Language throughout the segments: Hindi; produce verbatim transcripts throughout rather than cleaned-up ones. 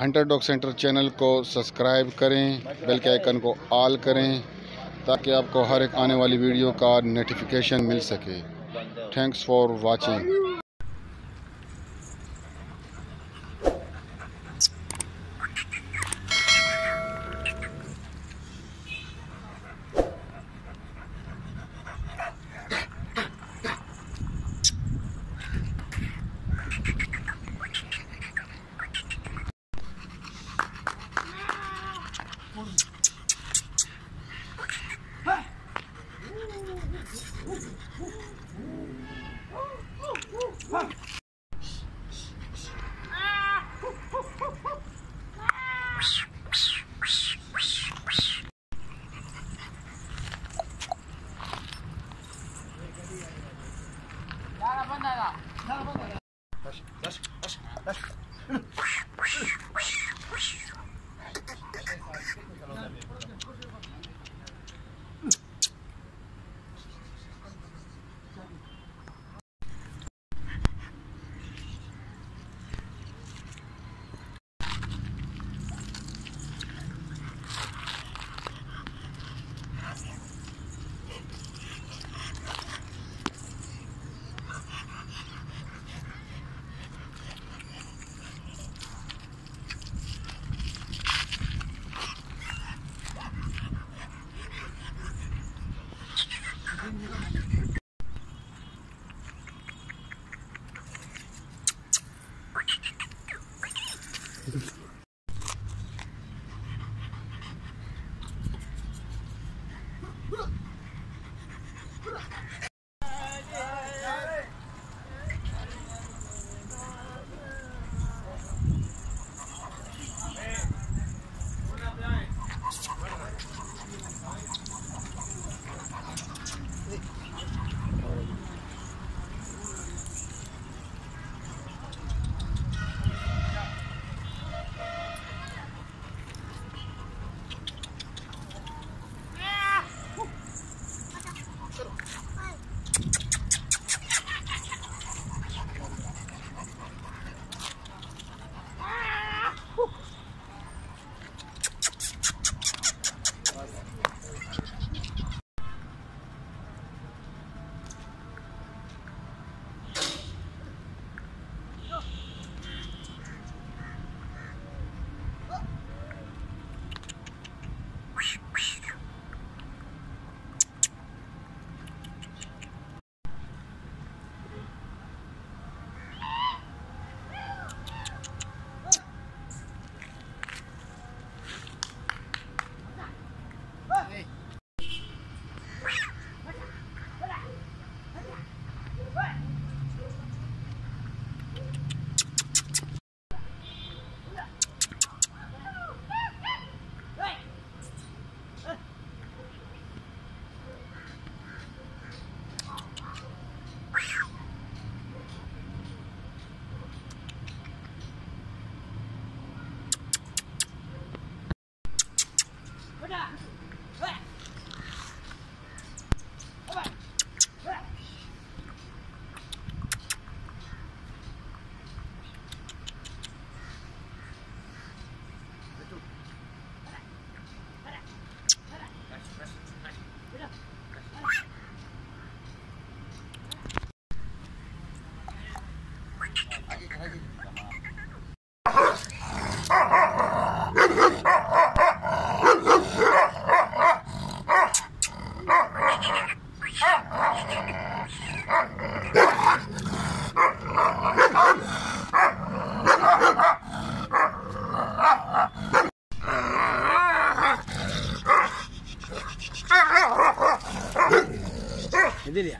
हंटर डॉग सेंटर चैनल को सब्सक्राइब करें, बेल के आइकन को ऑल करें ताकि आपको हर एक आने वाली वीडियो का नोटिफिकेशन मिल सके। Thanks for watching. Dile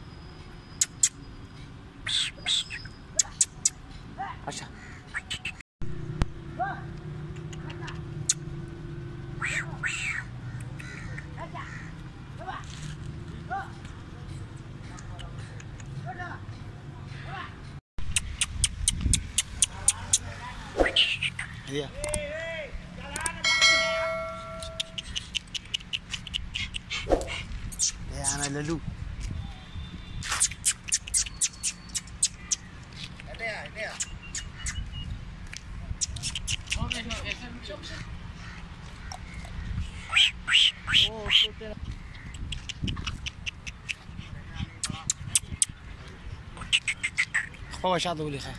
Look! Iya. Ya, anak lalu. Ada ya, ada ya. Oh, ada ya, ada ya. خوش عضو لي خا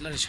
لا رجع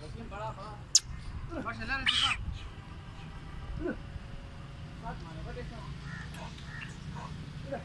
Lekin bada bada. Bas la re diba. Bas mane bade sa. Gracias.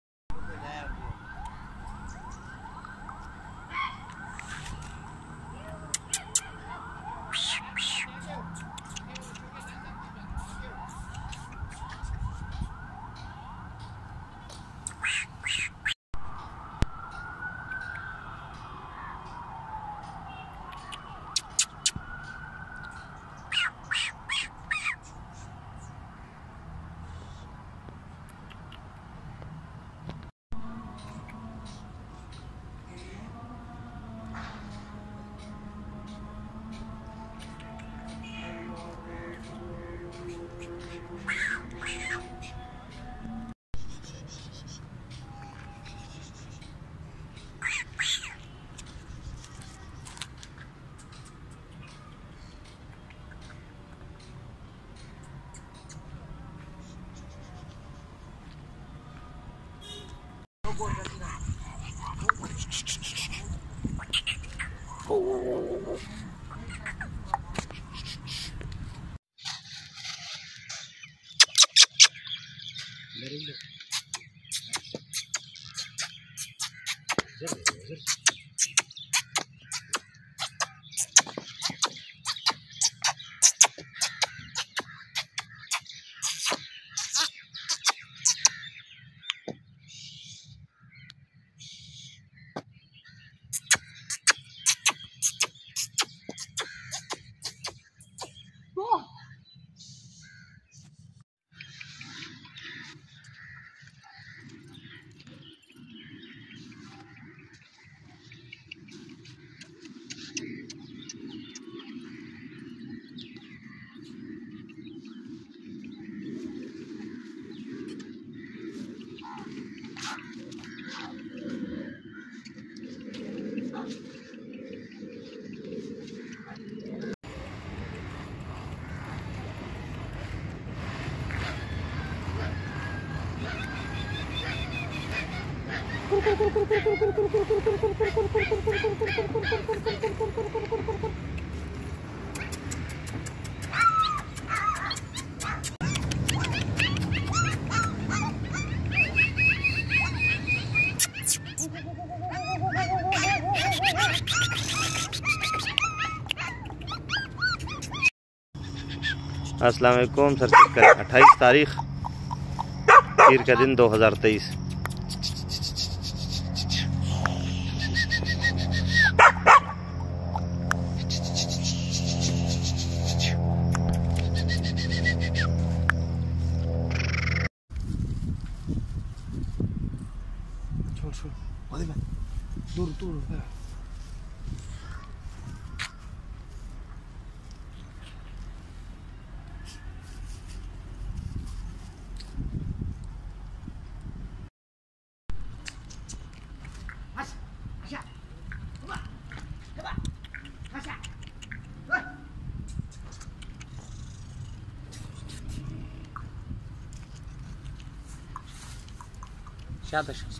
अस्सलाम वालेकुम सर। अट्ठाईस तारीख पीर का दिन दो हज़ार तेईस। langsung. Mati man, turun turun. Сядай сейчас.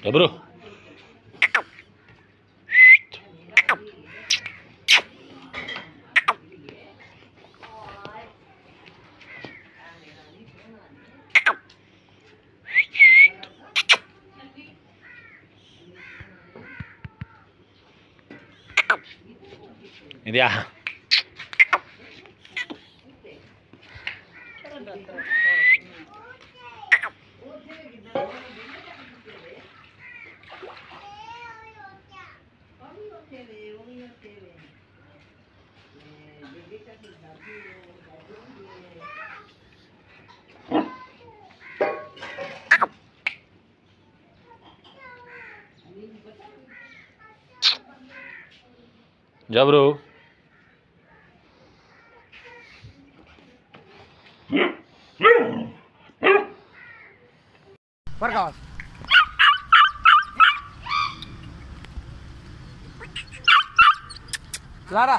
Добро. Иди. Jabro. Perkawas. Lara.